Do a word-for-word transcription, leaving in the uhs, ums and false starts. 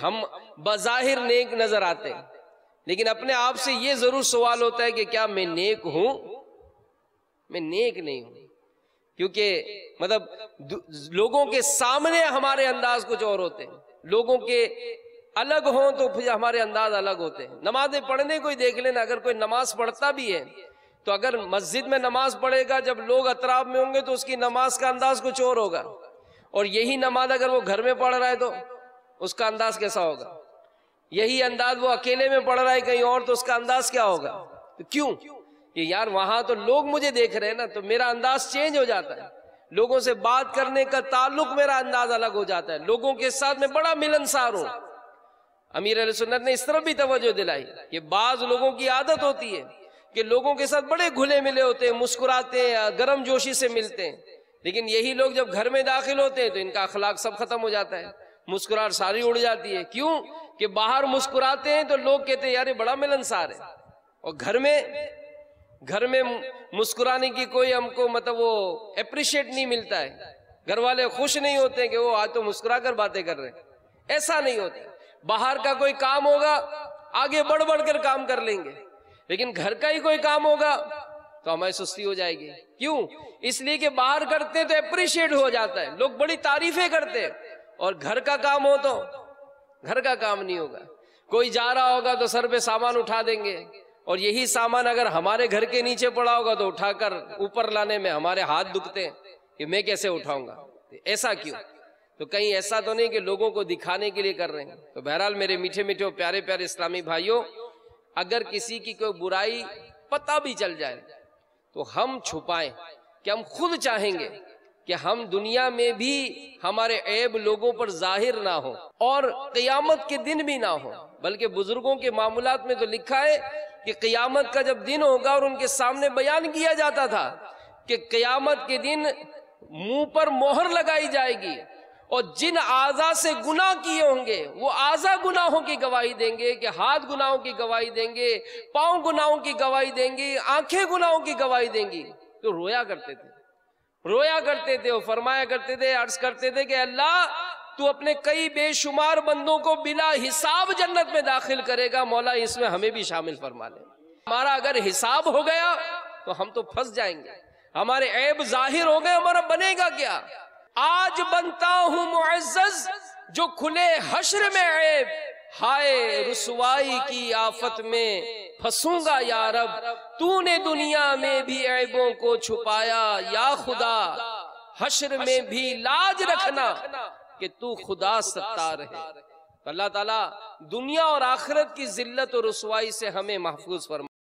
हम बज़ाहिर नेक नजर आते हैं, लेकिन अपने आप से ये जरूर सवाल होता है कि क्या मैं नेक हूं? मैं नेक नहीं हूं, क्योंकि मतलब लोगों के सामने हमारे अंदाज कुछ और होते हैं, लोगों के अलग हों तो फिर हमारे अंदाज अलग होते हैं। नमाजें पढ़ने को ही देख लेना, अगर कोई नमाज पढ़ता भी है तो अगर मस्जिद में नमाज पढ़ेगा, जब लोग अतराब में होंगे तो उसकी नमाज का अंदाज कुछ और होगा, और यही नमाज अगर वो घर में पढ़ रहा है तो उसका अंदाज कैसा होगा, यही अंदाज वो अकेले में पढ़ रहा है कहीं और तो उसका अंदाज क्या होगा। तो क्यों ये यार वहां तो लोग मुझे देख रहे हैं ना, तो मेरा अंदाज चेंज हो जाता है, लोगों से बात करने का ताल्लुक मेरा अंदाज अलग हो जाता है, लोगों के साथ मैं बड़ा मिलनसार हूँ। अमीर अहले सुन्नत ने इस तरफ भी तवज्जो दिलाई। ये बाज लोगों की आदत होती है कि लोगों के साथ बड़े घुले मिले होते हैं, मुस्कुराते हैं, गर्म जोशी से मिलते हैं, लेकिन यही लोग जब घर में दाखिल होते हैं तो इनका अखलाक सब खत्म हो जाता है, मुस्कुराहट सारी उड़ जाती है। क्यों कि बाहर मुस्कुराते हैं तो लोग कहते हैं यार ये बड़ा मिलनसार है, और घर में घर में मुस्कुराने की कोई हमको मतलब वो अप्रिशिएट नहीं मिलता है, घर वाले खुश नहीं होते कि वो आज तो मुस्कुरा कर बातें कर रहे हैं, ऐसा नहीं होता। बाहर का कोई काम होगा आगे बढ़ बढ़ कर काम कर लेंगे, लेकिन घर का ही कोई काम होगा तो हमारी सुस्ती हो जाएगी। क्यों? इसलिए कि बाहर करते हैं तो अप्रिशिएट हो जाता है, लोग बड़ी तारीफें करते हैं, और घर का काम हो तो घर का काम नहीं होगा, कोई जा रहा होगा तो सर पे सामान उठा देंगे, और यही सामान अगर हमारे घर के नीचे पड़ा होगा तो उठाकर ऊपर लाने में हमारे हाथ दुखते हैं कि मैं कैसे उठाऊंगा, ऐसा क्यों? तो कहीं ऐसा तो नहीं कि लोगों को दिखाने के लिए कर रहे हैं। तो बहरहाल मेरे मीठे मीठे और प्यारे प्यारे इस्लामी भाइयों, अगर किसी की कोई बुराई पता भी चल जाए तो हम छुपाएं कि हम खुद चाहेंगे कि हम दुनिया में भी हमारे ऐब लोगों पर जाहिर ना हो और क़यामत के दिन भी ना हो। बल्कि बुजुर्गों के मामलात में तो लिखा है कि क़यामत का जब दिन होगा और उनके सामने बयान किया जाता था कि क़यामत के दिन मुंह पर मोहर लगाई जाएगी और जिन आज़ा से गुनाह किए होंगे वो आज़ा गुनाहों की गवाही देंगे, कि हाथ गुनाहों की गवाही देंगे, पाँव गुनाहों की गवाही देंगे, आंखें गुनाहों की गवाही देंगी। तो रोया करते थे रोया करते थे और फरमाया करते थे, अर्ज करते थे कि अल्लाह तू अपने कई बेशुमार बंदों को बिला हिसाब जन्नत में दाखिल करेगा, मौला इसमें हमें भी शामिल फरमा ले। हमारा अगर हिसाब हो गया तो हम तो फंस जाएंगे, हमारे ऐब जाहिर हो गए, हमारा बनेगा क्या? आज बनता हूं मुअज़्ज़ज़ जो खुले हश्र में ऐब, हाय रुसवाई की आफत में फंसूंगा या रब, तूने दुनिया में भी ऐबों को छुपाया या खुदा, हश्र में भी लाज रखना कि तू खुदा सत्ता रहे। अल्लाह ताला दुनिया और आखिरत की जिल्लत और रुसवाई से हमें महफूज फरमा।